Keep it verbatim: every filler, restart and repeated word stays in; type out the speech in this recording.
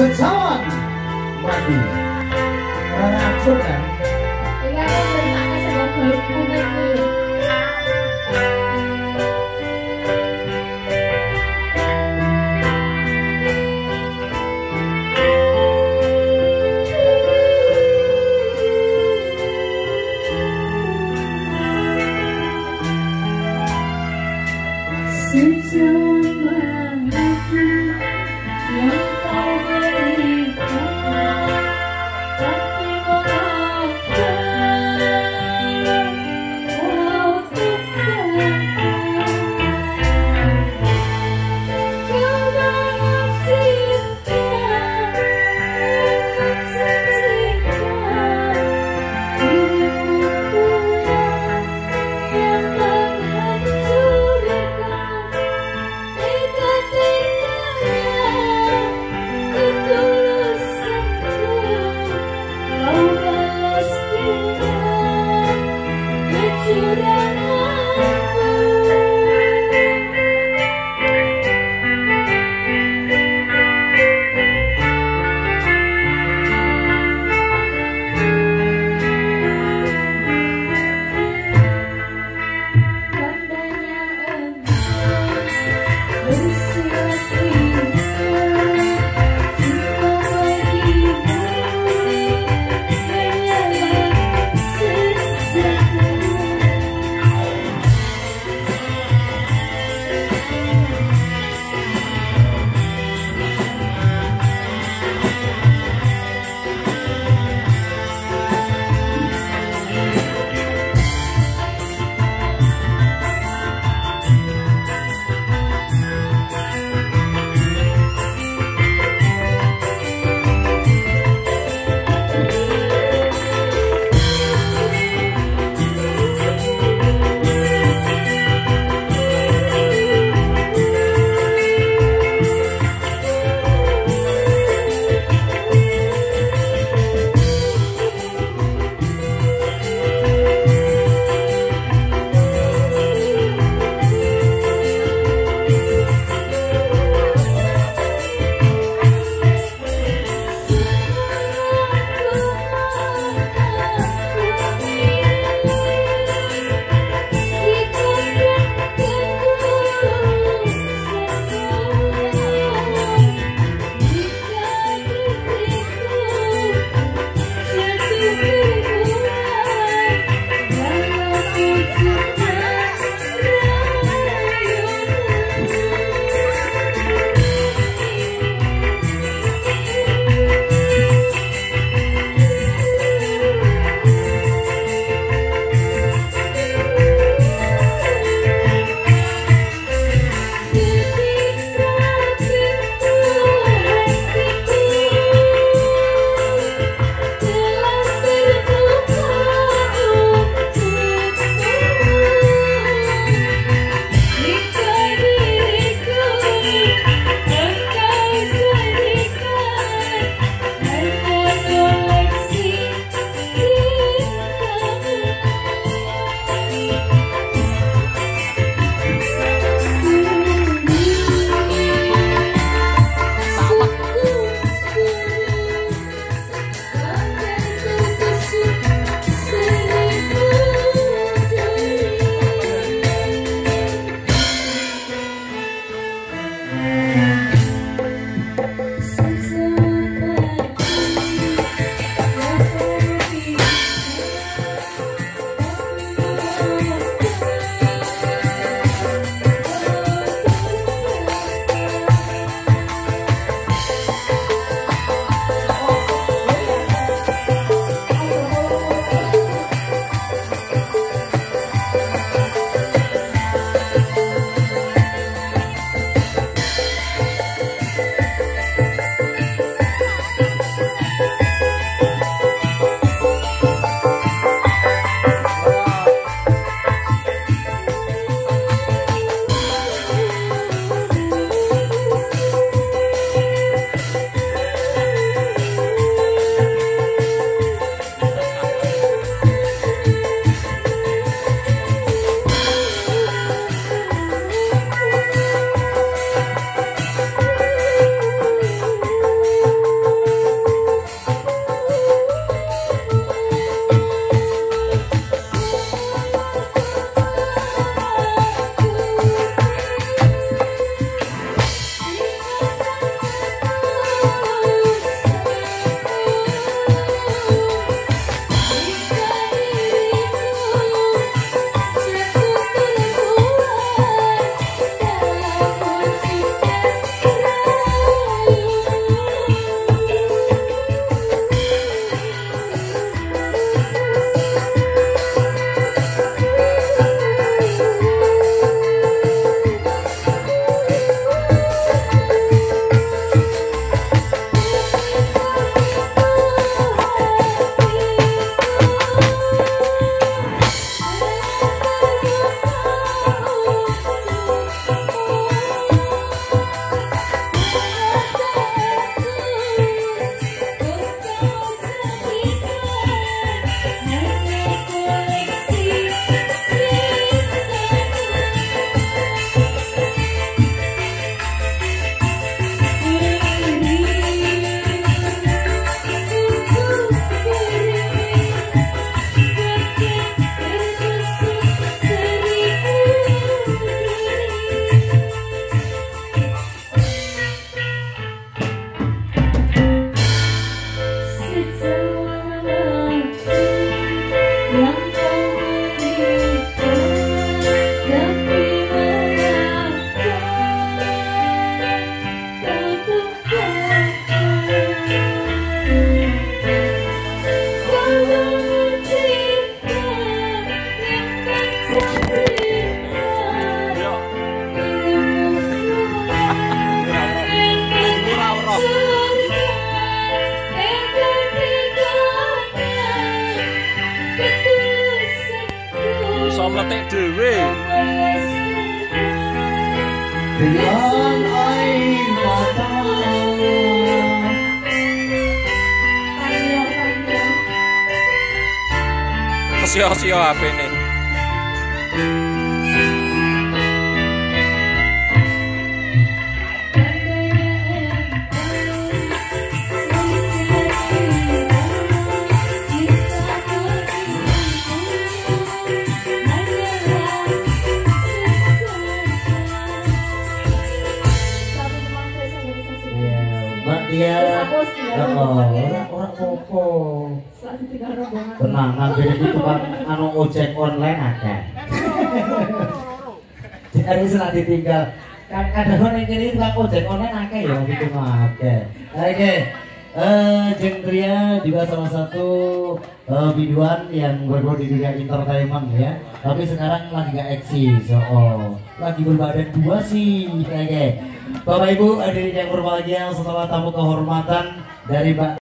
Secawan mandi rana absurd kan? Iya, bermakna sama baik kuning nih. entek dhewe. Dengan air mata sio-sio H P-ne. Ya, orang-orang popo. Tenang, nanti itu tukang anu ojek online ada. Jadi setelah ditinggal, kadang-kadang yang ini tukang ojek online ada ya gitu mah. Oke, Jendria juga salah satu biduan yang bergabung di dunia entertainment ya. Tapi sekarang lagi gak eksis, lagi berbadan dua sih. Oke. Bapak Ibu hadirin yang berbahagia, setelah tamu kehormatan dari Mbak